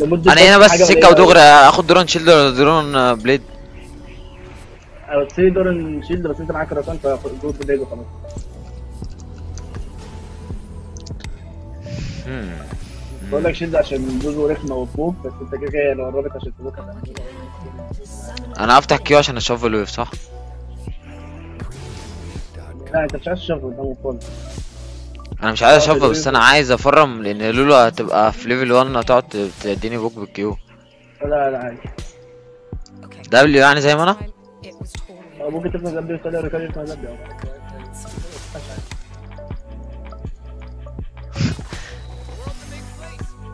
لمده انا هنا بس سكه ودغري اخد درون شيلد ولا درون بليد؟ هتسيب درون شيلد بس انت معاك راسان فاخد درون بليد وخلاص. بقول لك شيلد عشان جزء رخمه وطوب بس انت كده جاي لو قربت عشان تبوكها. انا هفتح كيو عشان اشوف الويف صح؟ لا انت مش عايز تشوفه قدامك خالص. انا مش عايز اشوفه بس انا عايز افرم لان لولو هتبقى في ليفل 1 هتقعد تديني بوك بالكيو. لا لا عادي. دبليو يعني زي ما انا؟ ممكن تفتح دبليو وتطلع ريكارد اسمها دبليو.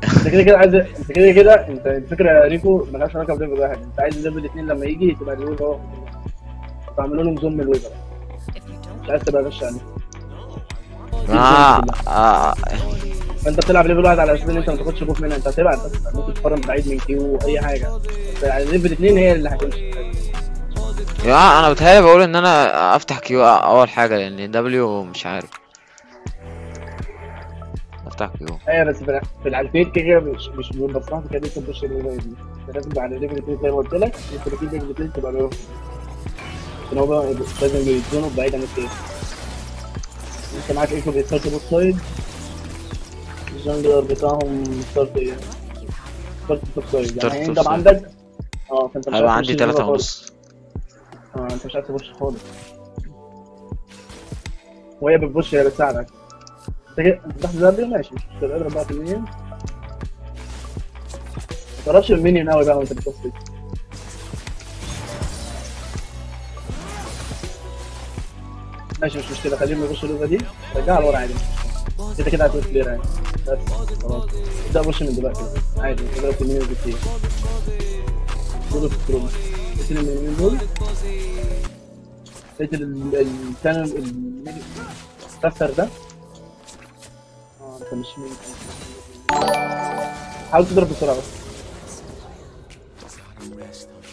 انت كده كده عايز انت كده كده انت الفكره يا ريكو مالهاش علاقه بليفل واحد، انت عايز ليفل 2 لما يجي تبقى الويب اهو. تعملوا لهم زوم الويب مش عايز تبقى غش عليه. انت بتلعب ليفل واحد على اساس ان انت ما تاخدش بوك منها، انت هتبعد بس ممكن تتفرم بعيد من كيو اي حاجه، بس ليفل 2 هي اللي هتمشي. يا انا بتهيألي بقول ان انا افتح كيو اول حاجه لان دبليو مش عارف. افتح كيو ايوه بس في العالمين كده مش من مصلحتك كده انت تخش الويب دي، انت لازم على ليفل 2 زي ما قلت لك، انت في ليفل 2 تبقى له هو بقى لازم يكونوا بعيد عن الكيو. انت معاك ايكو بيستارت بوت سايد الجنجلر بتاعهم ستارت ايه؟ ستارت توب سايد يعني انت عندك فانت مش هيبقى عندي 3.5 انت مش عارف تبوش خالص وهي بتبوش هي بتساعدك انت تحت الدبليو ماشي انت بتضرب بقى في المينيون ما تضربش المينيون قوي بقى وانت بتصفي ماشي مش مشكلة خليهم يبصوا اللغة دي رجعها لورا عادي كده كده هتبقى كلير عادي بس خلاص ابدأ بوش من دلوقتي عادي اضرب في المينيون بكتير دول في الكروم اقتل المينيون دول اقتل الثاني المينيون الكسر ده انت مش مينيون حاول تضرب بسرعة بس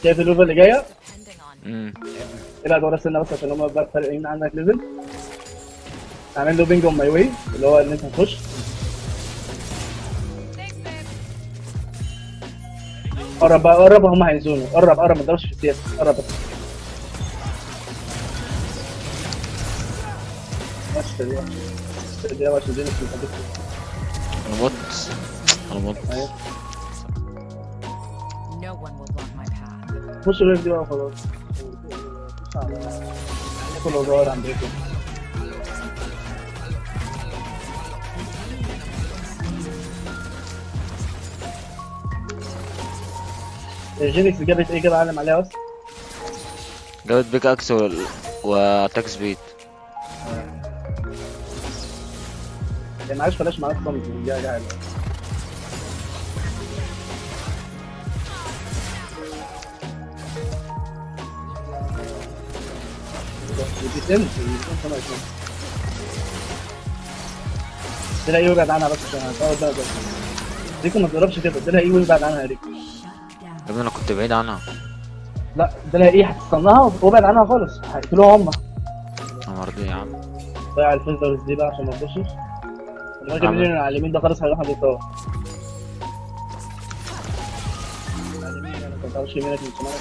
شايف اللغة اللي جاية؟ ابعد ورا السنه بس عشان هم بقى فارقين عنك ليفل اعمل له بينج اون ماي واي اللي هو ان انت هتخش قرب بقى قرب هم هيزونوا قرب قرب ما تضربش في السياسه قرب بس وحشه دي وحشه دي وحشه دي انا بط انا بط خش الويف دي بقى وخلاص كل الدور عندكم الجينكس جابت ايه كده علم عليها اصلا؟ جابت بيك اكس واتاك سبيد يعني معلش بلاش معاك صمت الرجاله جايه بتتم تلاقي ايه وابعد عنها بس عشان هتقعد بقى بس ريكو ما تضربش كده تلاقي ايه وابعد عنها يا ريكو يا ابني انا كنت بعيد عنها لا تلاقي ايه هتستناها وابعد عنها خالص هيقتلوها هم انا مرضي يا عم ضيع الفيزرز دي بقى عشان ما تبصش الراجل اللي على اليمين ده خالص هيروح بيطور على اليمين انا ما تعرفش يمينك من شمالك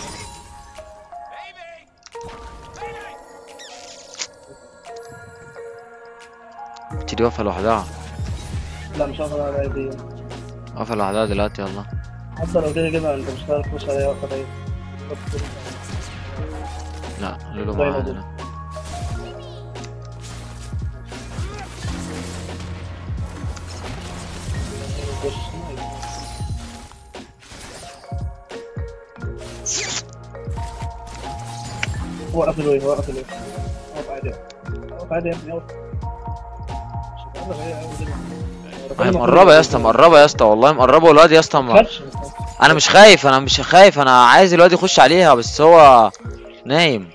دي واقفة لوحدها لا مش واقفة لوحدها دي واقفة لوحدها دلوقتي والله حتى لو كده كده انت مش هتعرف تخش عليها واقفة دي لا لولو معانا وقف الويف وقف الويف وقف عادي وقف عادي يا ابني وقف هي مقربة يا اسطى مقربة يا اسطى والله مقربة والواد يا اسطى انا مش خايف انا مش خايف انا عايز الواد يخش عليها بس هو نايم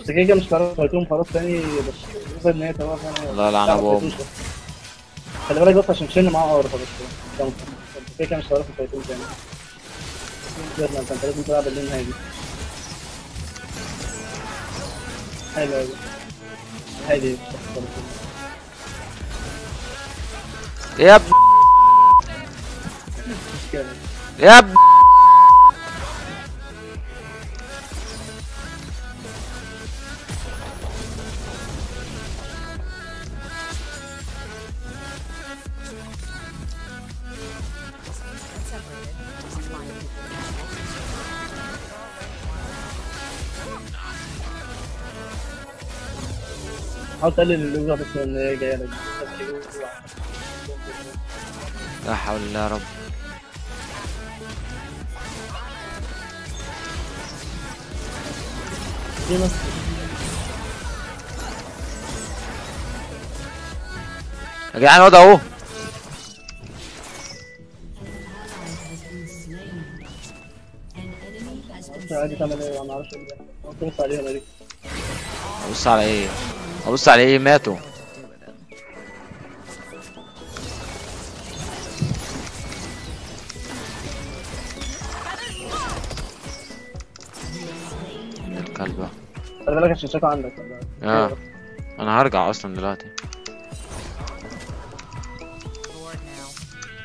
السكيكة مش هتقوم خلاص تاني بس ان هي تمام والله لعن ابوهم خلي بالك بس عشان تشن معاه اور خلاص كده كده مش هتعرف تفايتهم تاني انت لازم تلعب اللين هادي. حلو اوي هادي. يا ابن يا ابن حاول تقلل اللوجة بس اللي جاية لك. لا حول الله يا رب. دي مصر يا جدعان الواد اهو. عادي تعمل ايه؟ انا معرفش ايه ده. بص عليهم اديك. بص على ايه؟ ابص على ايه؟ ماتوا. الكلبه خلي بالك الشاشات عندك. اه انا هرجع اصلا دلوقتي.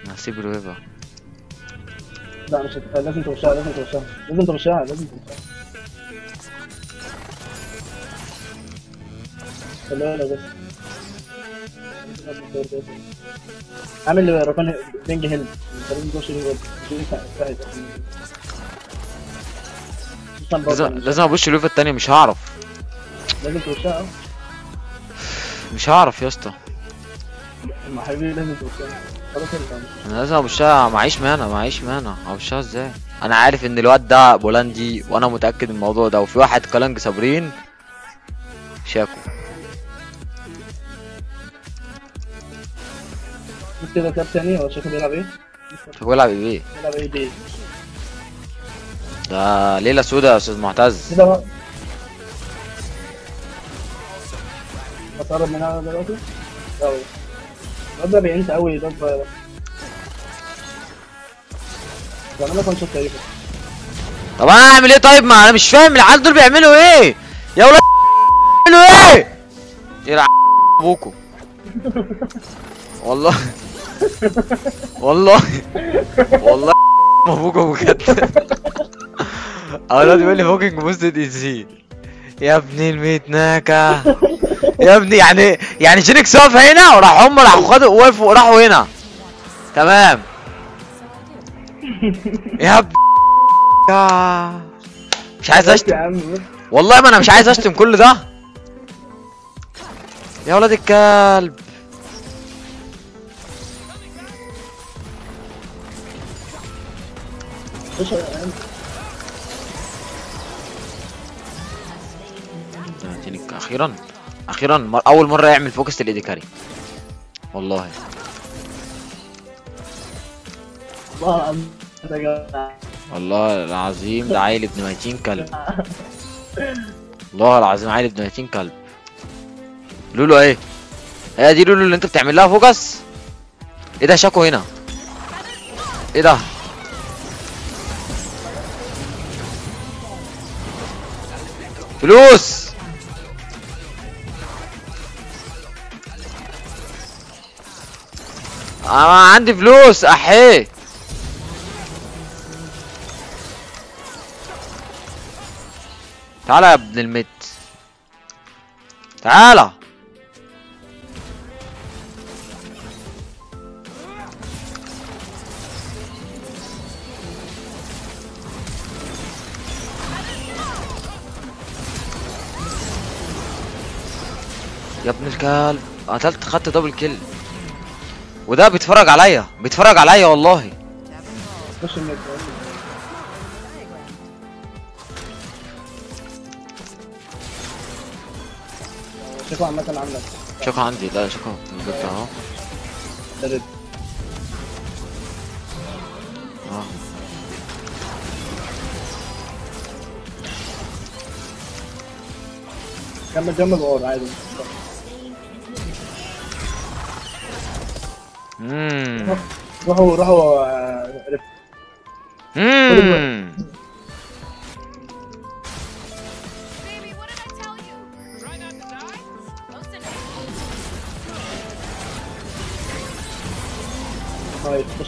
انا هسيب الويبه. لا مش لازم ترشها، لازم ترشها، لازم ترشها، لازم ترشها. لا لا بس عامل ركن بينج هيلب لازم ابوش اللوفة التانية. مش هعرف، لازم توشها. مش هعرف يا اسطى. ما حبيبي لازم توشها خلاص. انا لازم ابوشها. معيش مانع ابوشها ازاي؟ انا عارف ان الواد ده بولندي وانا متاكد من الموضوع ده، وفي واحد كلانج صابرين شاكو كده كابتني. هو شايفه بيلعب ايه؟ شايفه بيلعب ايه؟ بيلعب ايه بيه؟ ده ليلة سودة يا استاذ معتز. كده بقى هتقرب منها دلوقتي؟ قوي الواد ده بينت قوي. ده صغير زمانك كنت شايفه. طب انا اعمل ايه طيب؟ ما انا مش فاهم العيال دول بيعملوا ايه؟ يا ولاد بيعملوا ايه؟ يلعب ابوكوا والله والله والله مبوكو بجد. اولاد يقول لي هوكينج موست ايزي. يا ابني الميت ناكا يا ابني. يعني جينكس واقف هنا وراح هم راحوا خدوا وقفوا راحوا هنا تمام. يا ابني مش عايز اشتم والله. ما انا مش عايز اشتم كل ده يا ولاد الكلب. اخيرا اخيرا اول مره يعمل فوكس الايدي كاري والله. والله العظيم ده عيل ابن 200 كلب. والله العظيم عيل ابن 200 كلب. لولو ايه؟ هي دي لولو اللي انت بتعمل لها فوكس؟ ايه ده شاكو هنا؟ ايه ده؟ فلوس انا عندي فلوس احيه. تعالى يا ابن الميت تعالى. يا ابن الكلب قتلت. خدت دبل كيل وده بيتفرج عليا بيتفرج عليا والله. شكوى عامة عندك. شكوى عندي. لا شكوى موجودة اهو. كمل جنب الغور عادي. راحوا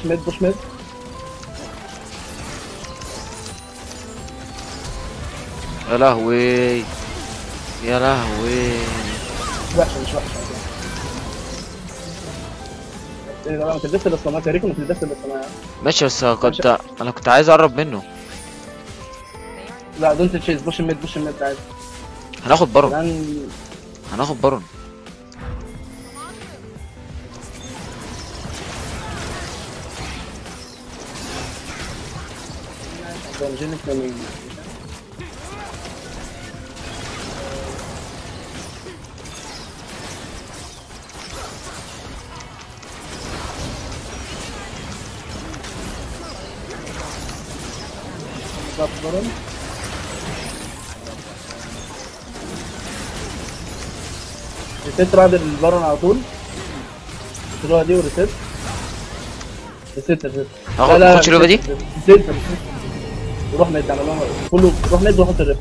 push mid. يا لهوي يا لهوي. مش وحشة. انا كنت لسه بس ما تهريكم كنت لسه بس ما ماشي بس كنت انا كنت عايز اقرب منه. لا دونت تشيز بوش ميد عادي. هناخد بارون. برون ريست بعد البارون على طول الروا دي وريست ريست هاخد الكوتش الروا دي ريست وروح ميد على الله كله روح ميد وحط الريست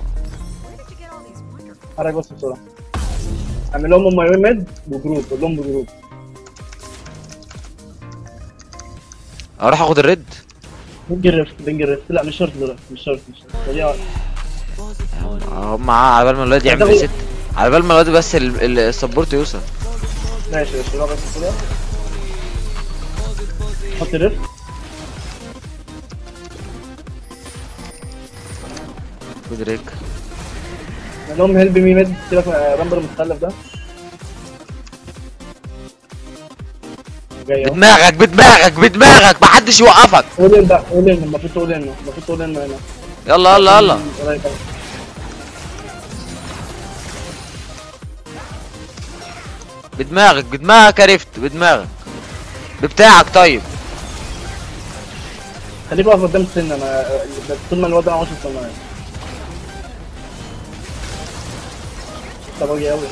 حرك بس بسرعه اعمل لهم هم يوين ميد وجروب قول لهم بجروب اروح اخد الريد بنجرف لا مش شرط دي هم على بال ما الواد يعمل ست على بال ما الواد بس السبورت يوصل ماشي راجع كده حط ريف خد ريك لهم هيلب مي ميد سيبك من رامبل المتخلف ده بدماغك محدش يوقفك قول ان المفروض تقول انه هنا يلا بدماغك عرفت بدماغك ببتاعك طيب خليه بقى قدام السن انا طول ما الواد ده عاوز يوصل معايا طب اجي قوي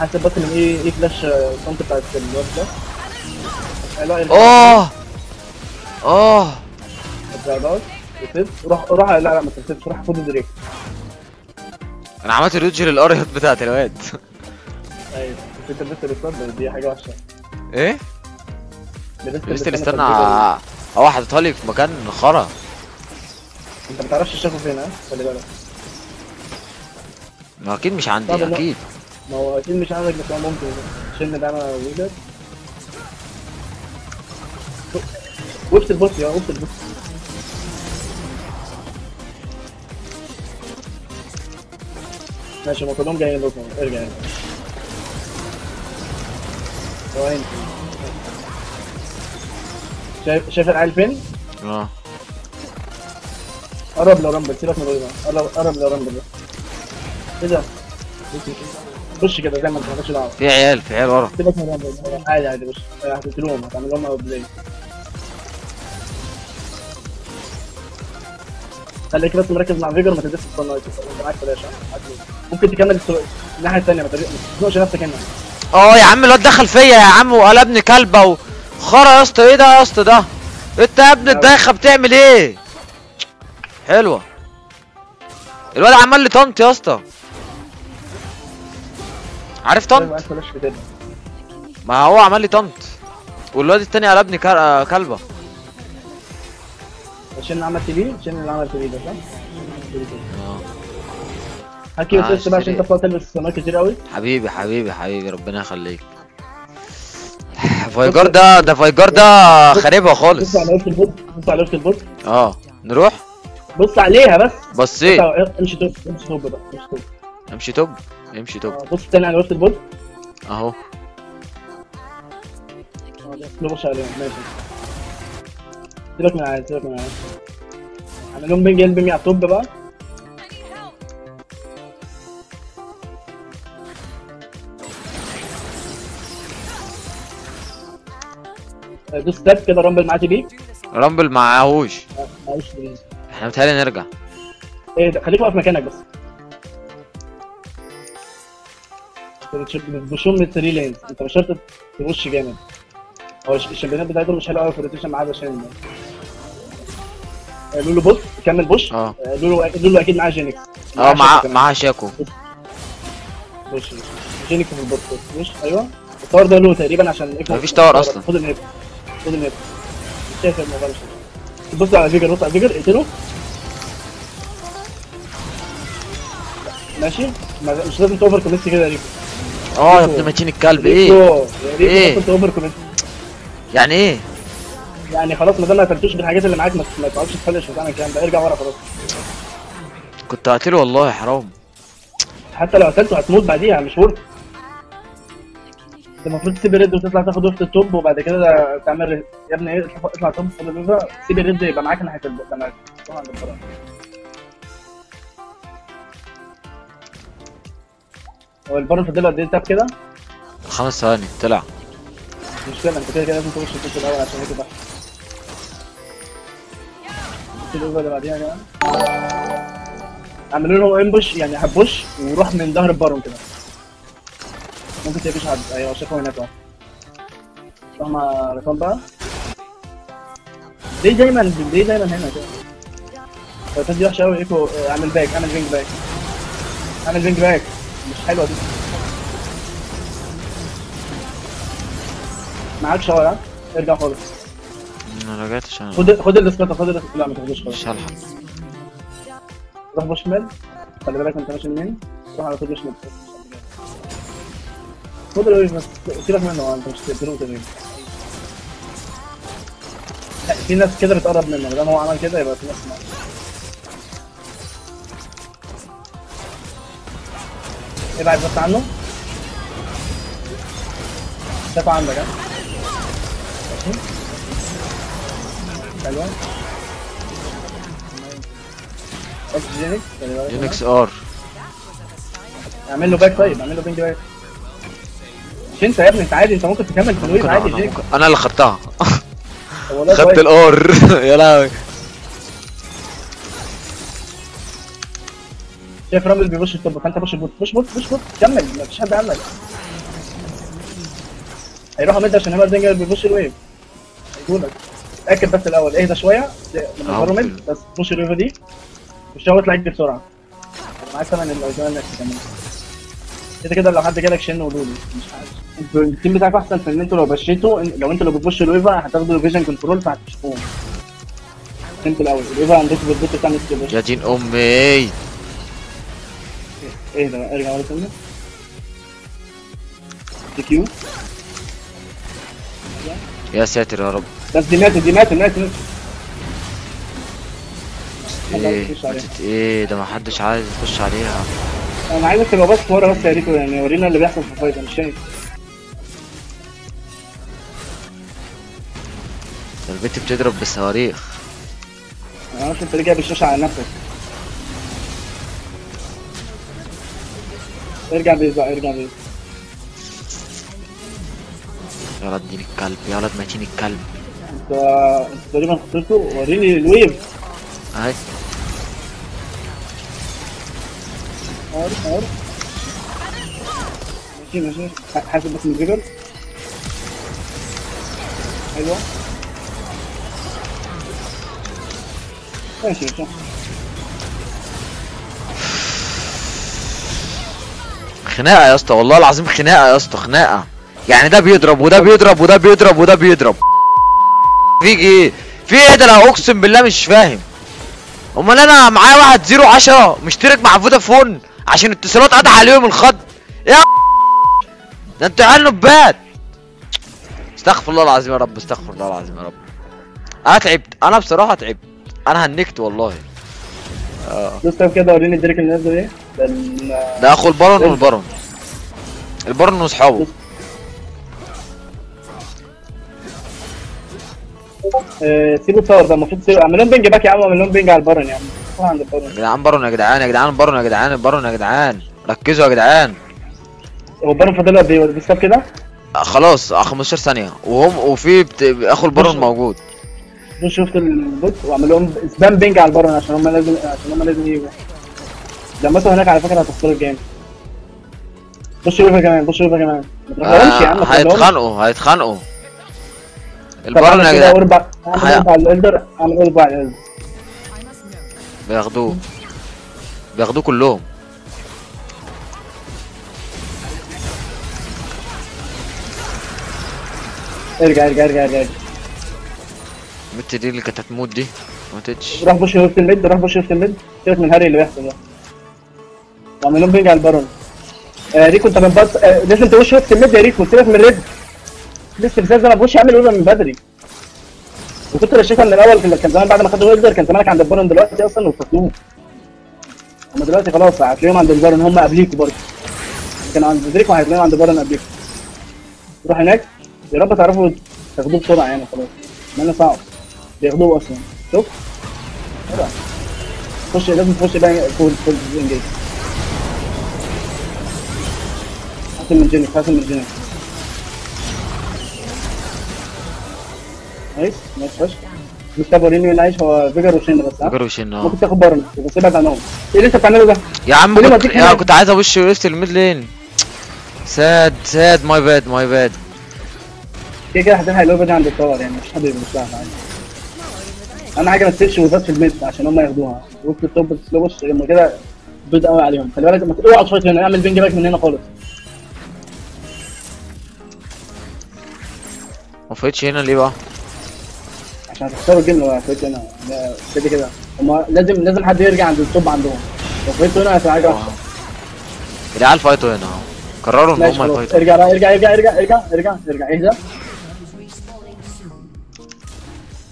حاسب بس ان ايه فلاش الصمت بتاعت الواد ده اوه اتزعلت وسيبت روح لا ما تسيبش روح خد دريك انا عملت ريدج للاريات بتاعت الواد ايوه انت لسه الاستنى دي حاجه وحشه ايه؟ لسه الاستنى حاططها لي في مكان خرا انت ما تعرفش الشكل فين ها خلي بالك ما اكيد مش عندي اكيد ما هو اكيد مش عندك بس ممكن شلنا ده انا ويدك وقفت البوس يا ماشي ما كلهم جايين لكم ارجع هنا وين شايف العيال فين؟ اه قرب لو رامبل سيبك من الويدة قرب لو رامبل ايه ده؟ خش كده زي ما انت مالكش دعوه في عيال ورا سيبك من الرامبل عادي بص هتقتلوهم هتعمل لهم اوت بلاي خليك بس مركز مع فيجر ما تلبسش الصن لايت معاك فلاش ممكن تكمل الناحيه الثانيه ما تزنقش نفسك هنا يا عم الواد دخل فيا يا عم وقلبني كلبه وخرا يا اسطى ايه ده يا اسطى ده انت يا ابن الدايخه بتعمل ايه؟ حلوه الواد عمال لي طنط يا اسطى عارف طنط؟ ما هو عمل لي طنط والواد التاني قلبني كلبه عشان اللي عملت بيه ده صح؟ هاكي وسيرش بقى عشان انت بتقعد تلبس صناعات كتير قوي حبيبي ربنا يخليك فايجار ده فايجار ده خاربها خالص بص على لعبة البوت نروح بص عليها بس بصيت امشي توب بص تاني على لعبة البوت اهو بص عليها ماشي سيبك من العيال عامل لهم بنج قلبي على الطب بقى دوس ستاب كده رامبل معاه تبي رامبل معاهوش احنا متهيألي نرجع ايه ده خليك واقف مكانك بس بتبوشهم من 3 لينز انت مش شرط تبوش جامد هو الشامبيونات بتاعتهم مش حلوه قوي في الروتيشن معاه عشان لولو بوش كمل بوش لولو اكيد معاه جينكس معاه شاكو بوش جينكس في البوش ايوه الطور ده له تقريبا عشان مفيش طور اصلا خد النيب خد النت شايف الموبايل شوف. بص على فيجر، بص على فيجر، اقتله ماشي. مش لازم تاوفر كومنت كده يا ريكو. اه يا ابن متين الكلب، ايه ايه لازم تاوفر كومنت يعني ايه؟ يعني خلاص ما دام ما قتلتوش بالحاجات اللي معاك ما تقعدش تفلش وتعمل الكلام ده، ارجع ورا خلاص. كنت هقتله والله حرام، حتى لو قتلته هتموت بعديها مش ورد. انت المفروض تسيب الريد وتطلع تاخد وسط التوب وبعد كده تعمل يا ابني ايه، اطلع توب خد اللوزه، سيب الريد يبقى معاك ناحيه البوكس. طبعا بالفراغ هو البارون فاضل له قد ايه تاب كده؟ 5 ثواني طلع. مش كده انت كده كده لازم تخش التوب الاول عشان هيك بقى. اللوزه اللي بعديها يا جماعه اعملوا له امبوش، يعني هبوش وروح من ظهر البارون كده. ممكن تقفش حد، ايوه شافوا هناك اهو. فاهم رقم بقى؟ ليه دايما هنا كده؟ الفتاة دي وحشة أوي. ايكو اعمل باك، اعمل رينج باك، اعمل رينج باك، مش حلوة دي. معاك شوارع، ارجع خالص. ما رجعتش أنا. خد الاسكتة، خد الاسكتة. لا ما تاخدوش خالص. مش هلحق. روح بوش شمال، خلي بالك انت ماشي منين، روح على طول بوش شمال. خد الويف بس، سيبك منه انت مش هتقدروا تاني. في ناس كده بتقرب منه، لما هو عمل كده يبقى في ناس معاه. ابعد بس عنه. شاف عندك ها؟ ماشي؟ حلوة. جينكس، جينكس ار. اعمل له باك طيب، اعمل له بينج باك. مش انت يا ابني، انت عادي، انت ممكن تكمل في الويف عادي. جيك انا اللي خدتها، خدت الار. يا لهوي شايف رامل بيبوش التوب، فانت بوش بوت بوش بوت بوش بوت، كمل مفيش حد عنك. هيروح مد عشان هيبقى دينجر بيبوش الويف، هيجولك. اتاكد بس الاول، اهدى شويه لما يظهروا مد، بس بوش الويف دي والشغل يطلع يجري بسرعه. معاك ثمن الايزوان انك تكمل كده كده. لو حد جالك شن ولولي مش عارف التيم بتاعك احسن، في ان انتوا لو بشيتوا، لو انتوا اللي بتبشوا الويفا هتاخدوا الفيجن كنترول فهتشوفوهم. انت الاول الويفا عندكم بتبوت بتعمل كده يا دين امي. ايه ده، ارجع ورا تاني. دي كيو يا ساتر يا رب. بس دي ماتت، دي ماتت، ماتت. ايه ده، ما حدش عايز يخش عليها. انا عايزك تبقى بس ورا بس يا ريكو، يعني ورينا اللي بيحصل في الفايت. انا مش شايف البت بتضرب بالصواريخ. انا عارف انت رجع بالشاشه على نفسك. ارجع بيز بقى، ارجع بيز. يا ولد دين الكلب، يا ولد متين الكلب. انت تقريبا خسرته. وريني الويف اهي. حاضر ماشي، حاسب بس من الجبل. ايوه ماشي صح. خناقة يا اسطى، والله العظيم خناقة يا اسطى، خناقة. يعني ده بيضرب وده بيضرب وده بيضرب وده بيضرب. فيك ايه؟ في ايه ده؟ انا اقسم بالله مش فاهم. امال انا معايا 10 مشترك مع فودافون عشان اتصالات قطع عليهم الخط. يا ده انتوا عيال نبات. استغفر الله العظيم يا رب، استغفر الله العظيم يا رب. انا تعبت، انا بصراحة تعبت، انا هنكت والله. بص كده وريني الدريك اللي نازل ايه؟ ده اخو البارون والبارون، البارون واصحابه. سيبوا الصور ده، المفروض سيبوا. اعمل لهم بينج باك يا عم، اعمل لهم بينج على البارون يا عم. روح عند البارون يا جدعان، بارون يا جدعان، يا جدعان بارون، يا جدعان بارون، يا جدعان ركزوا يا جدعان. هو البارون فاضل له قد ايه؟ بيستاب كده؟ خلاص 15 ثانية وهم وفي اخو البارون موجود. بص شفت البوت، واعمل لهم سبام بينج على البارون عشان هم لازم، عشان هم لازم يجوا. لمسوا هناك على فكره هتخسروا الجيم. بص يوفا كمان، بص يوفا كمان، ما تروحوش يا عم. هيتخانقوا، هيتخانقوا. البارون يا جدعان اعمل على الالدر، اعمل اربع على الالدر. بياخدوه، بياخدوه كلهم. ارجع ارجع ارجع ارجع البت دي اللي كانت هتموت دي ما ماتتش. روح بوش ليفت الميد، روح بوش ليفت الميد، سيبك من الهري اللي بيحصل ده. اعمل لهم بينج على البارون. ريكو انت بتبص، لازم تبوش ليفت الميد يا ريكو، سيبك من الريد. لسه الفاز انا بوش عامل اولى من بدري. وكنت رشيتها من الاول، كان زمان بعد ما خدوا ويلدر كان زمانك عند البارون دلوقتي اصلا وفصلوهم. هم دلوقتي خلاص هتلاقيهم عند البارون، هم قبليكوا برضه. كانوا عند ريكو هيتلاقوا عند البارون قبليكوا. روح هناك يا رب تعرفوا تاخدوه بسرعه يعني خلاص. مالنا صعب بياخدوه اصلا. شوف بسرعه خش، لازم تخش بقى فول فول انجيز. حاسم من جينيس، حاسم من جينيس. نايس نايس فشخ. مش تابوريني اللي عايش، هو فيجر وشن بس. فيجر وشن اه. ممكن تاخد بارون بس ابعد عنهم. ايه اللي انت بتعمله ده؟ يا عم كنت عايز ابوش ويفت الميد لين. ساد ماي باد ماي باد. كده كده حد هيلعبوا دي عند التاور يعني، مش حد بيبصها عادي. اهم حاجه ما تسيبش وزات في الميد عشان هم ياخدوها. وقت التوب بص لما كده بيض قوي عليهم، خلي بالك لما اوعى تفايت هنا، اعمل بينج باك من هنا خالص. ما فايتش هنا ليه بقى؟ عشان هتخسروا الجيم لو فايت هنا كده كده. هم لازم حد يرجع عند التوب عندهم، لو فايتوا هنا هتبقى حاجه وحشه. العيال فايتوا هنا اهو، قرروا ان هم يفايتوا. ارجع بقى، ارجع ارجع ارجع ارجع ارجع ارجع اهدى.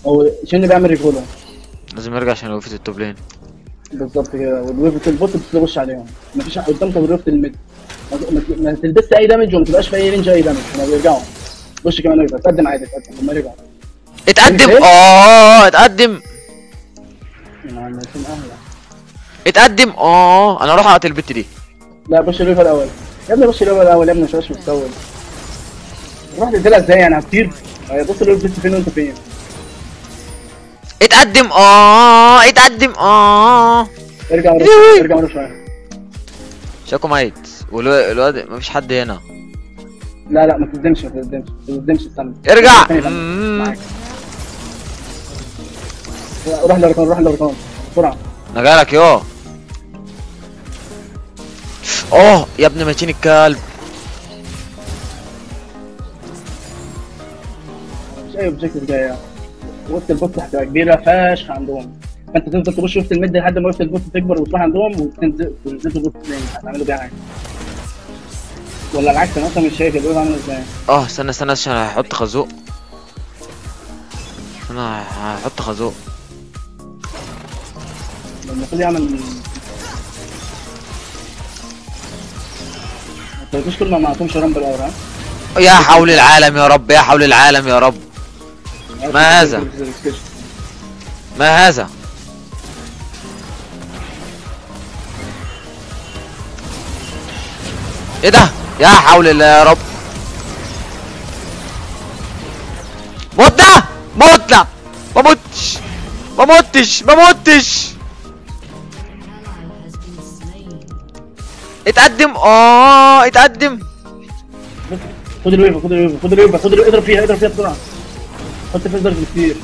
هو شن بيعمل ريكولا، لازم يرجع عشان وقفت التوب لين بالظبط كده، ووقفت البوت بتلوش عليهم، مفيش قدامك غير وقفت الميد. ما تلبسش اي دامج وما تبقاش في اي رينج اي دامج، ما بيرجعوا وش كمان يبقى اتقدم عادي، اتقدم لما يرجعوا اتقدم. اتقدم اتقدم انا اروح اقتل البت دي. لا بوش الليفر الاول يا ابني، بوش الليفر الاول يا ابني، مش مستوعب روح تقتلها ازاي يعني، هتطير. بص الليفر بس فين وانت فين. اتقدم اتقدم ارجع ورا شويه، ارجع ورا شويه. شاكو ميت والواد مفيش حد هنا. لا لا ما تقدمش ما تقدمش ما تقدمش، استنى ارجع. روح للاركان، روح للاركان بسرعه. انا جايلك يوه. يا ابني ماتين الكلب. مش اي اوبجيكتيف جاي يعني. وقت البوت هتبقى كبيره فشخ عندهم، فانت تفضل تبص وسط الميد لحد ما وقت البوت تكبر وتروح عندهم وتنزل البوت تاني. هتعملوا بيها حاجه ولا العكس؟ انا اصلا مش شايف البوت عامل ازاي. استنى استنى عشان هحط خازوق، انا هحط خازوق المفروض يعمل. ما تقولوش كل ما معكمش رامبل اورا. يا حول العالم يا رب، يا حول العالم يا رب، ما هذا؟ ما هذا؟ ايه ده؟ يا حول الله يا رب. متنا متنا، ما موتش ما موتش ما موتش. اتقدم اتقدم. خد الويفه خد الويفه خد الويفه خد الويفه، اضرب فيها اضرب فيها بسرعه. حط في الضرب كتير.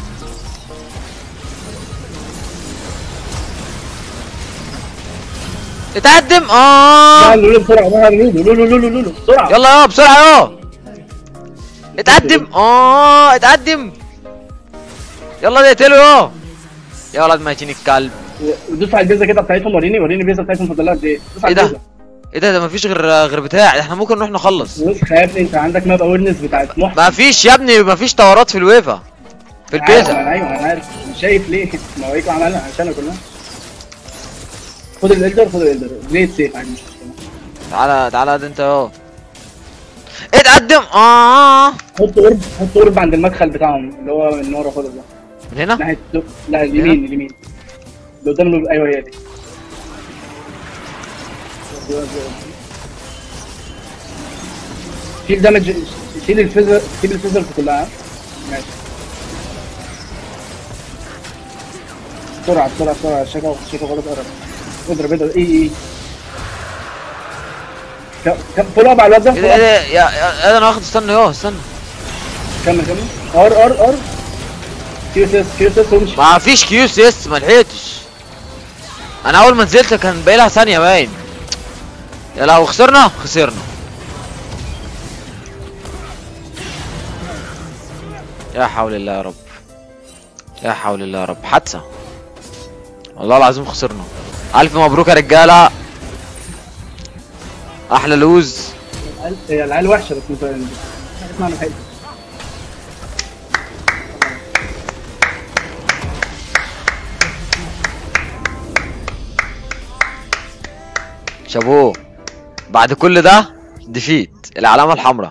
اتقدم لولو بسرعه، لولو لولو لولو بسرعه، يلا يا بسرعه يا. اتقدم اتقدم، يلا نقتله يا ولاد ماشيين الكلب. دوس على البيزا كده بتاعتهم، وريني وريني البيزا بتاعتهم فاضلها قد ايه. ايه ده؟ ايه ده مفيش غير بتاع احنا ممكن نروح نخلص. بص يا ابني انت عندك ماب اويرنس بتاعت محمد. مفيش يا ابني، مفيش تورات في الويفا في البيزا. ايوه انا عارف، مش شايف ليه ما هو ايه عملها عشان كلها. خد الالدر خد الالدر ليه سيف عادي. تعالى تعالى ده انت اهو. اتقدم حط قرب، حط قرب عند المدخل بتاعهم اللي هو من ورا خالص ده. من هنا؟ ناحيه لا اليمين، اليمين اللي قدام. ايوه هي دي. شيل دامج، شيل الفيزر، شيل الفيزر كلها. ماشي بسرعة بسرعة بسرعة. شكا شكا غلط، قرب اضرب اضرب. ايه كم فول اب على الواد ده؟ ايه يا انا واخد. استنى يوه استنى، كمل كمل. ار ار ار كيو سي اس، كيو سي اس وامشي. مفيش كيو سي اس، ملحقتش. انا اول ما نزلت كان باقي لها ثانية باين. يا لو خسرنا خسرنا. يا حول الله يا رب. لا حول الله يا رب. حادثه والله العظيم خسرنا. الف مبروك يا رجاله، احلى لوز. هي العيال وحشه بس انت اسمعنا حلو. شابوه بعد كل ده ديفيت العلامه الحمراء.